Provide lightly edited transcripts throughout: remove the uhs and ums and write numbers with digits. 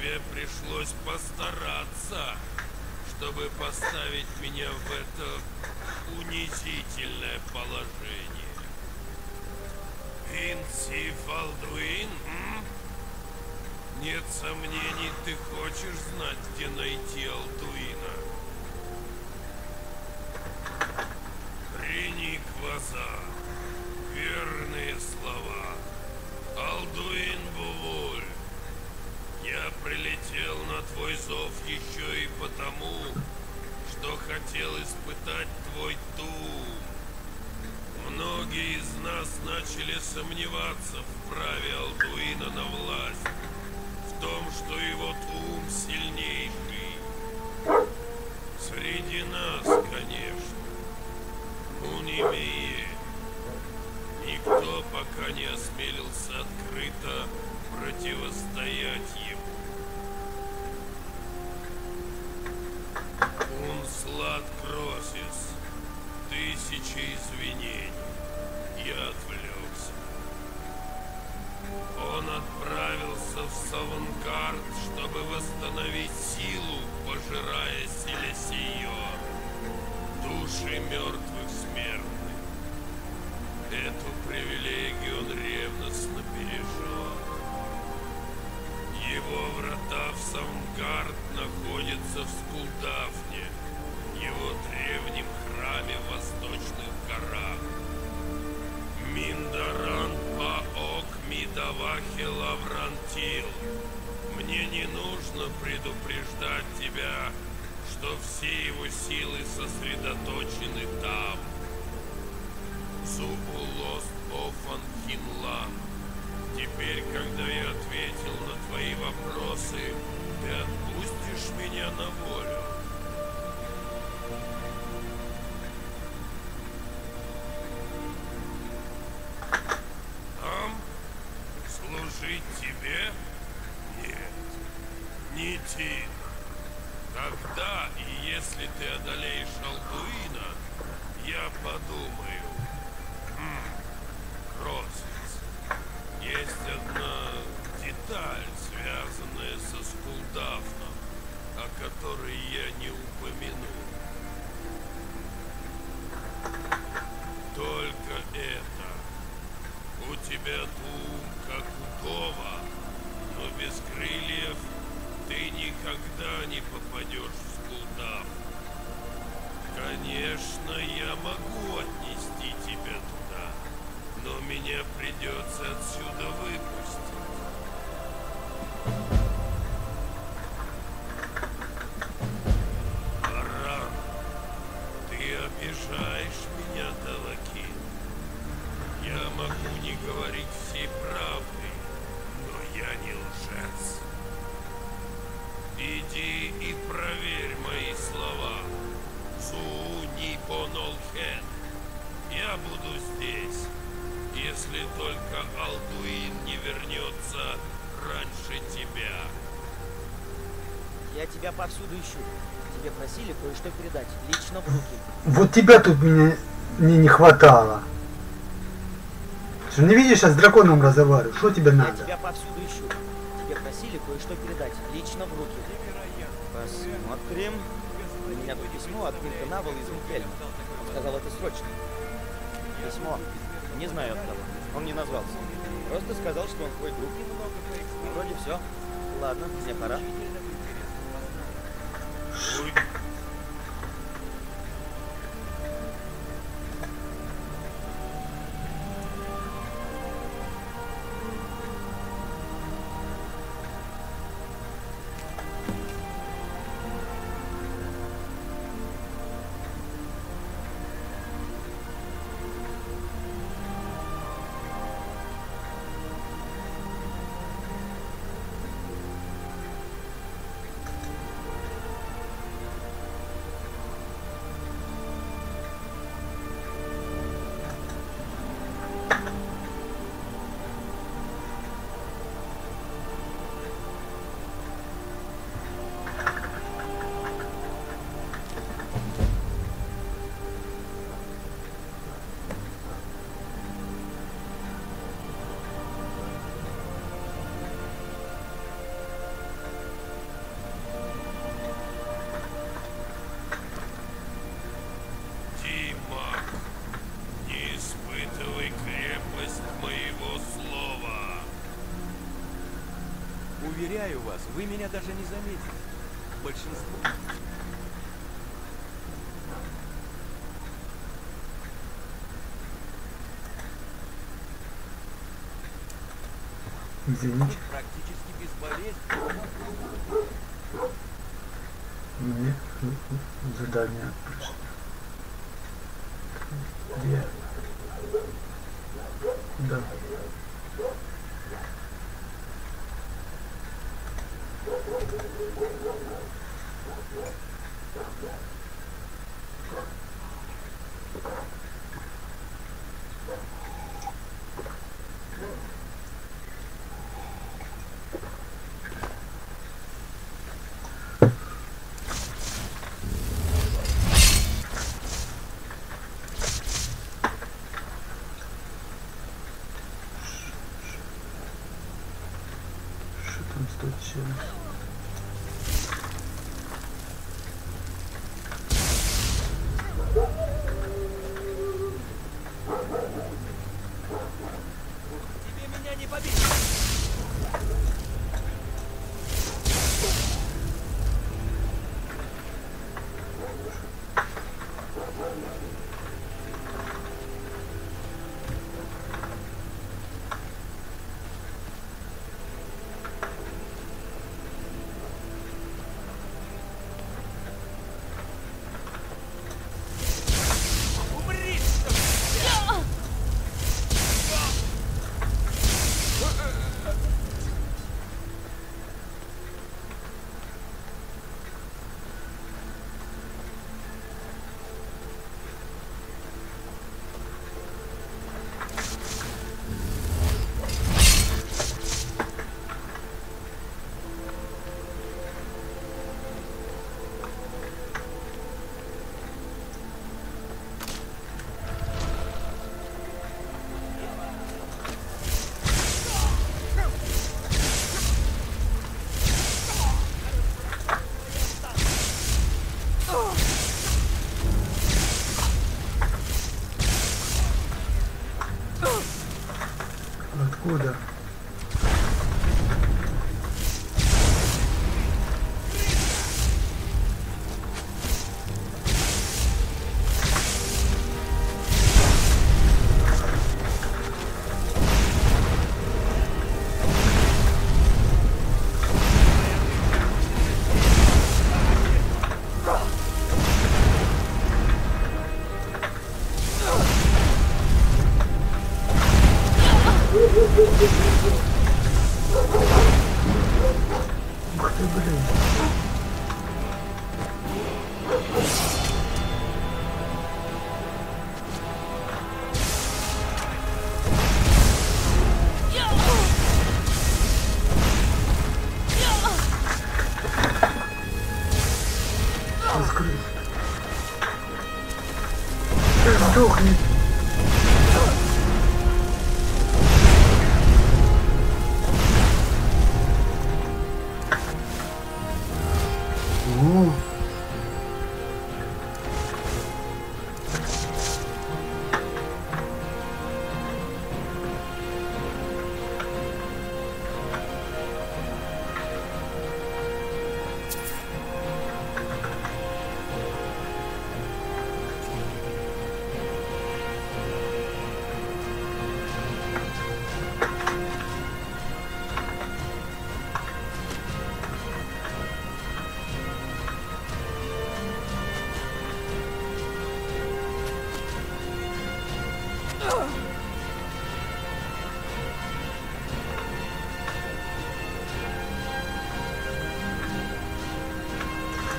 тебе пришлось постараться, чтобы поставить меня в это унизительное положение. Винси Фалдуин? Нет сомнений, ты хочешь знать, где найти Алдуина. Прини глаза. Верные слова. Алдуин Бувуль. Я прилетел на твой зов еще и потому, что хотел испытать твой дум. Многие из нас начали сомневаться в праве Алдуина на власть, в том, что его ум сильнейший. Среди нас, конечно, Мунимие. Никто пока не осмелился открыто противостоять ему. Унслад Кросис, тысячи извинений, я отвлекся. Он отправился в Савангард, чтобы восстановить силу, пожирая Селесион, души мертвых смертных. Эту привилегию он ревностно бережет. Его врата в Савангард находятся в Скулдафне, его древнем храме в Восточных горах. Миндаран Паок Мидавахи Лаврантил. Мне не нужно предупреждать тебя, что все его силы сосредоточены там. Зубулост Офан Хинлан. Теперь, когда я ответил на твои вопросы, ты отпустишь меня на волю. Служить тебе? Нет. Не ти. Тогда, и если ты одолеешь Алдуина, я подумаю. Кросс. Есть одна деталь, связанная со Скулдафном, о которой я не упомянул. Только это. У тебя дум, как у Дова, но без крыльев ты никогда не попадешь в Скулдаф. Конечно, я могу отнести тебя туда, но меня придется отсюда выпустить. Аран, ты обижаешь меня, Далакин. Я могу не говорить всей правды, но я не лжец. Иди и проверь мои слова. Су-ни-пон-ол-хен. Я буду здесь, если только Алдуин не вернется раньше тебя. Я тебя повсюду ищу. Тебе просили кое-что передать, лично в руки. Вот тебя тут мне не хватало. Ты не видишь, я с драконом разговариваю. Что тебе надо? Я тебя повсюду ищу. Тебе просили кое-что передать, лично в руки. Посмотрим. У меня тут письмо от Пинкенавала из Мукельма. Он сказал это срочно. Письмо. Не знаю от кого. Он не назвался. Просто сказал, что он твой друг. Ну, вроде все. Ладно, мне пора. Уверяю вас, вы меня даже не заметили. Большинство... Извините. Практически безболезненно. Мне задание пришло. Где? Да. Откуда?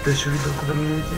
Ты еще видел, куда мне идти?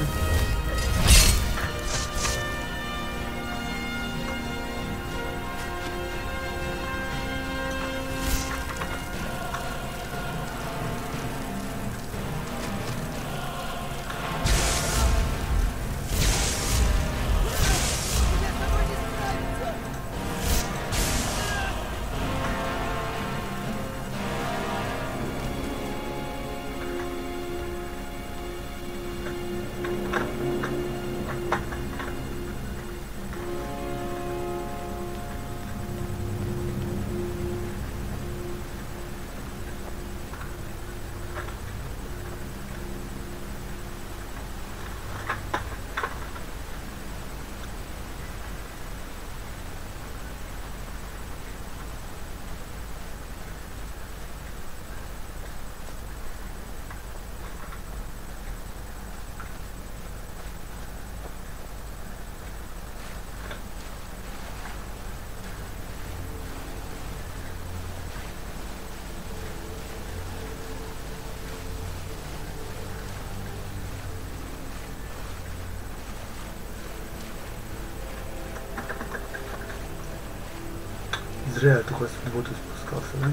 зря я только в воду спускался, да?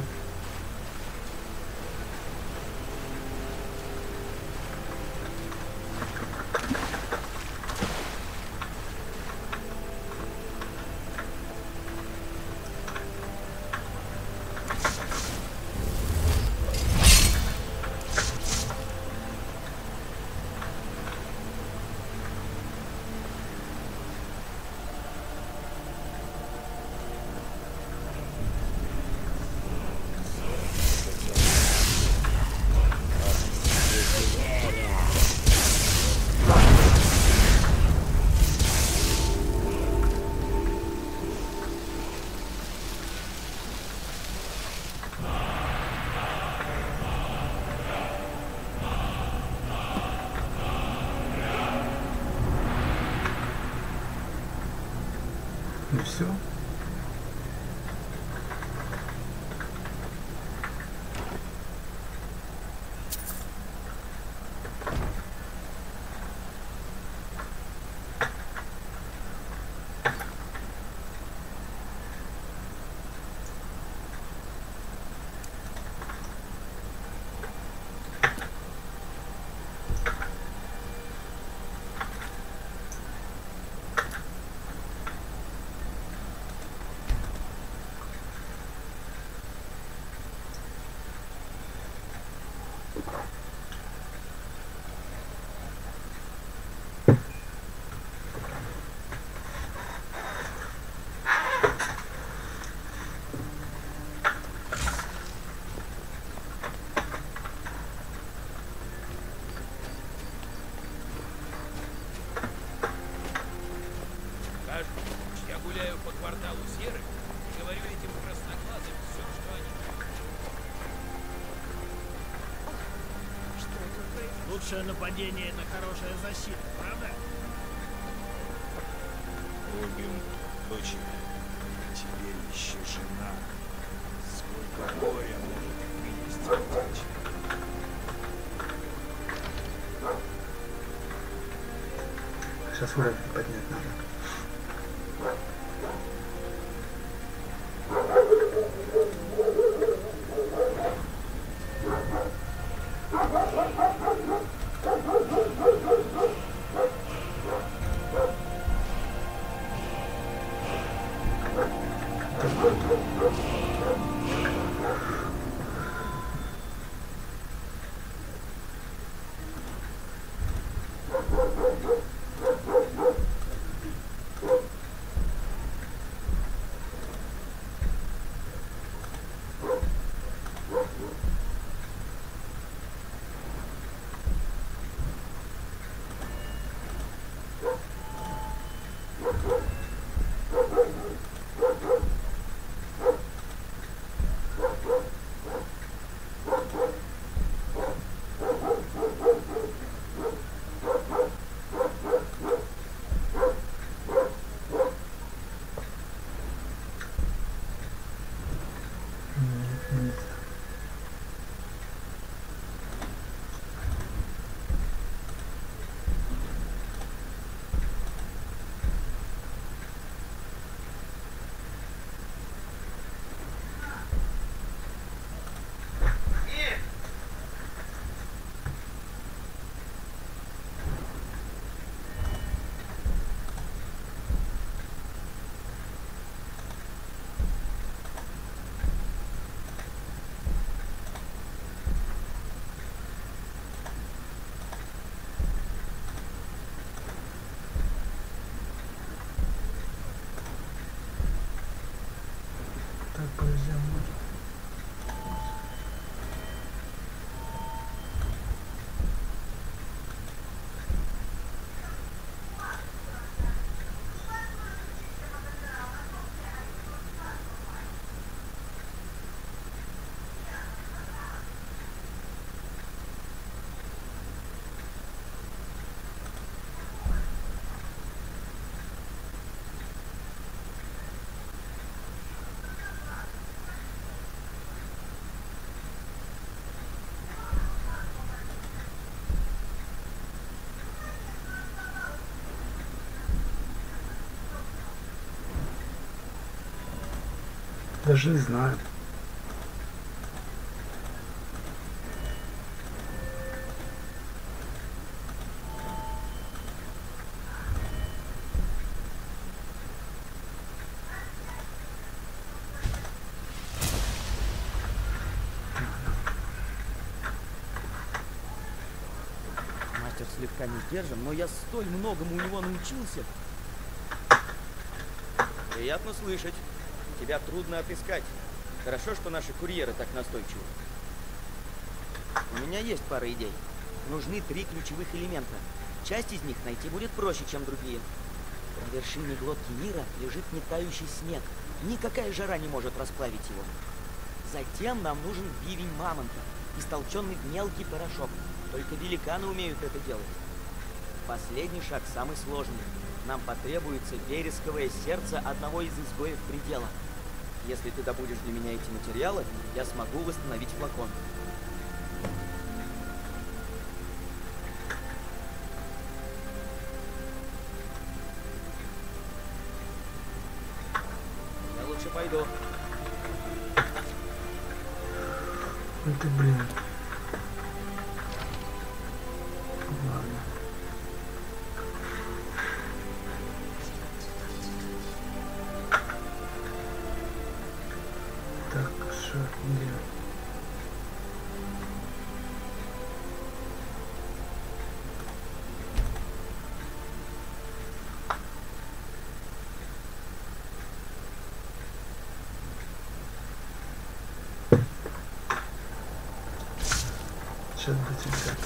Все. Нападение — это хорошая защита, правда? Убил дочери, а теперь еще жена. Сколько горя может вынести дочь? Сейчас уровень поднять надо. Даже не знаю. Мастер слегка не сдержан, но я столь многому у него научился. Приятно слышать. Тебя трудно отыскать. Хорошо, что наши курьеры так настойчивы. У меня есть пара идей. Нужны 3 ключевых элемента. Часть из них найти будет проще, чем другие. На вершине глотки мира лежит нетающий снег. Никакая жара не может расплавить его. Затем нам нужен бивень мамонта, истолченный в мелкий порошок. Только великаны умеют это делать. Последний шаг самый сложный. Нам потребуется вересковое сердце одного из изгоев предела. Если ты добудешь для меня эти материалы, я смогу восстановить флакон. Я лучше пойду. Это блин. Сейчас будет так.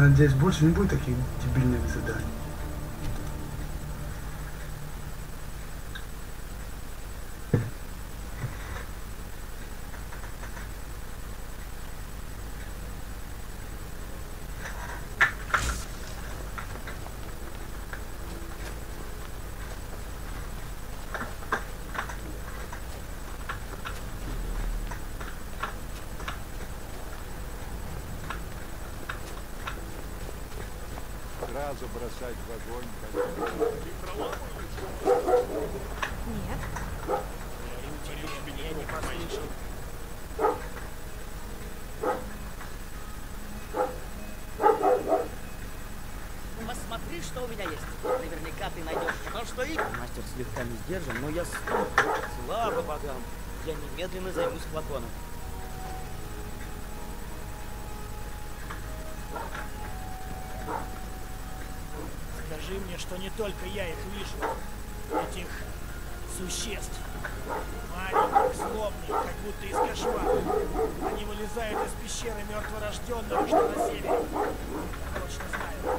Надеюсь, больше не будет таких дебильных заданий. Забросать в огонь, конечно. Нет. Я не послушал. Посмотри, что у меня есть. Наверняка ты найдешь то, что и... Мастер слегка не сдержан, но я стал. Слава богам. Я немедленно займусь флаконом. Мне, что не только я их вижу, этих существ, маленьких, злобных, как будто из кошмара. Они вылезают из пещеры мертворожденного, что на севере. Я точно знаю.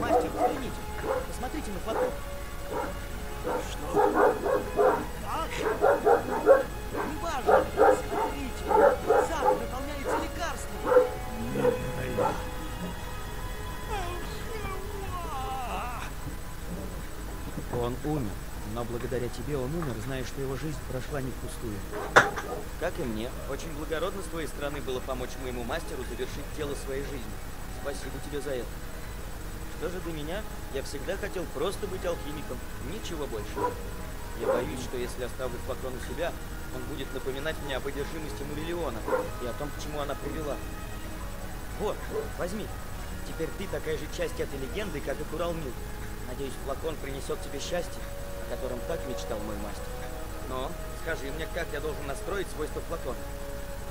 Мастер, взгляните, посмотрите на фото. Что? Как? Неважно, смотрите, сад наполняется лекарствами. Он умер, но благодаря тебе он умер, зная, что его жизнь прошла не впустую. Как и мне, очень благородно с твоей стороны было помочь моему мастеру завершить дело своей жизни. Спасибо тебе за это. Что же до меня, я всегда хотел просто быть алхимиком, ничего больше. Я боюсь, что если оставлю флакон у себя, он будет напоминать мне об одержимости Муриллиона и о том, к чему она привела. Вот, возьми. Теперь ты такая же часть этой легенды, как и Куралмил. Надеюсь, флакон принесет тебе счастье, о котором так мечтал мой мастер. Но скажи мне, как я должен настроить свойства флакона?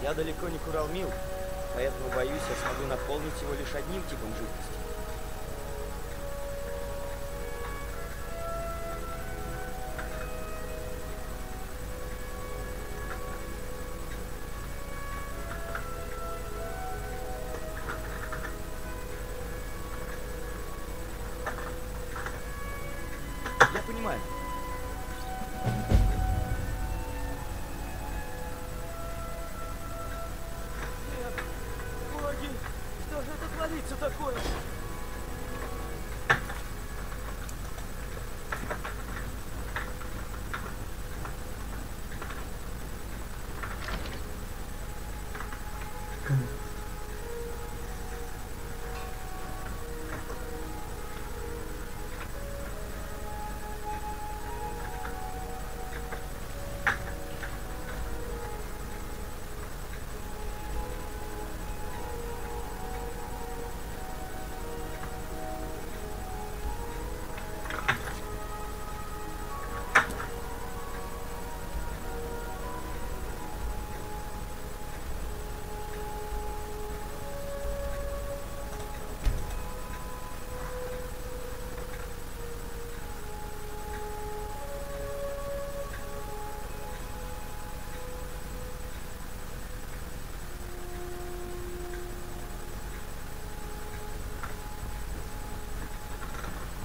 Я далеко не Куралмил, поэтому, боюсь, я смогу наполнить его лишь одним типом жидкости.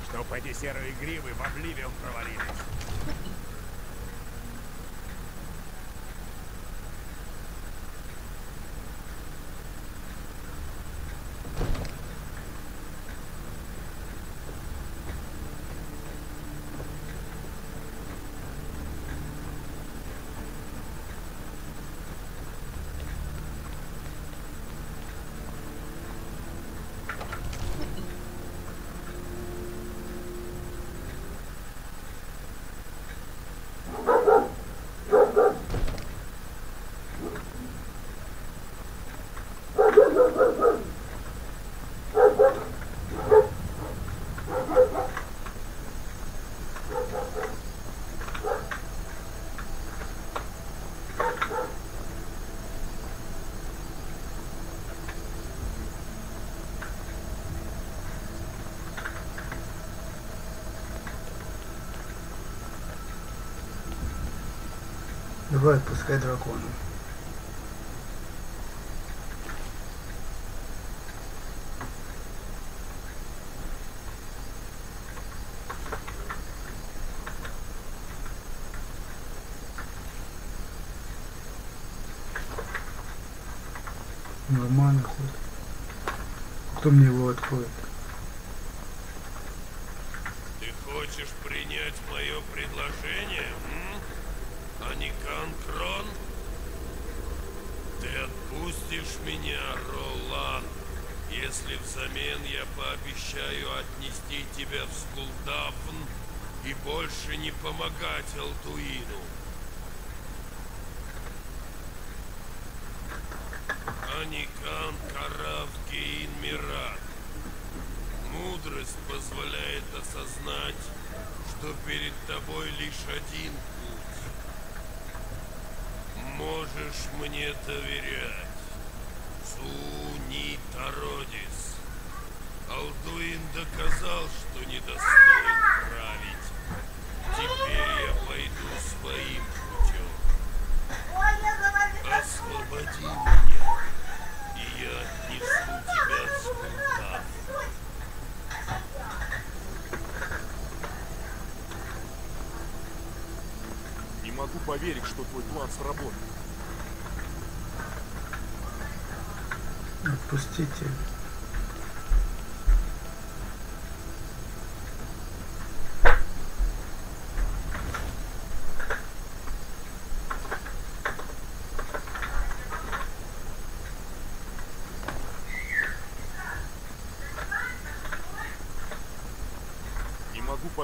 Чтоб эти серые гривы в Обливион провалились. Давай, отпускай дракона. в маны хоть. Кто мне его откроет? Ты хочешь принять мое предложение? Аникан Крон? Ты отпустишь меня, Ролан, если взамен я пообещаю отнести тебя в Скулдафн и больше не помогать Алтуину. Аникан Карав Гейн Мират. Мудрость позволяет осознать, что перед тобой лишь один путь. Можешь мне доверять, Сунитародис. Алтуин доказал, что недостоин править. Теперь я пойду своим путем. Освободи меня. Я отнесу тебя в Скулдафн. Не могу поверить, что твой план сработал. Отпустите.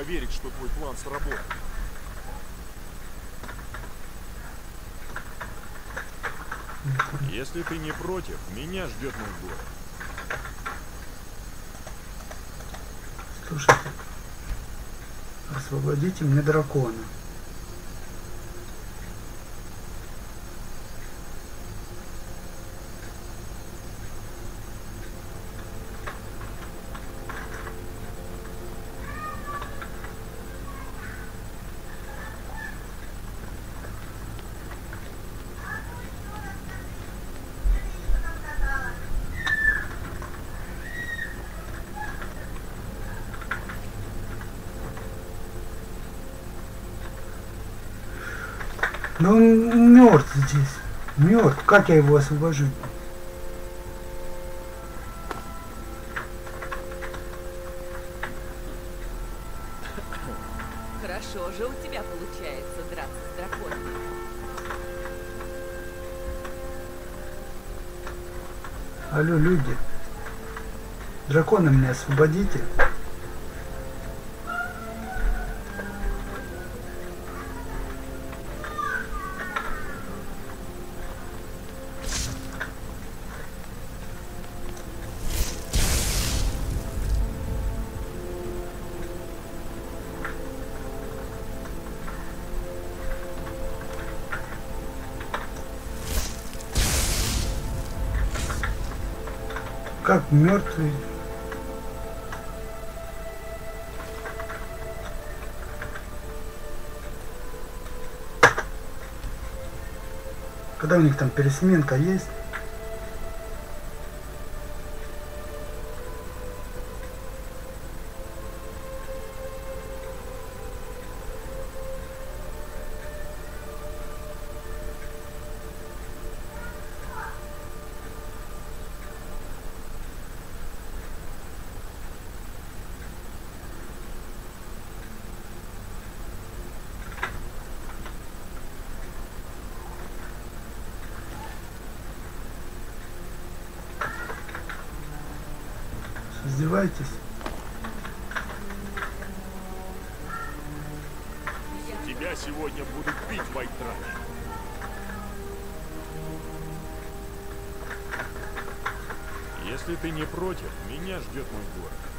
Верить, что твой план сработал. Если ты не против, меня ждет мой город. Слушайте, освободите мне дракона. Да он мертв здесь. Мертв. Как я его освобожу? Хорошо же у тебя получается драться с драконом. Алло, люди. Дракона меня освободите. Как мертвый. Когда у них там пересменка есть? Издевайтесь. Тебя сегодня будут бить, Вайтран. Если ты не против, меня ждет мой город.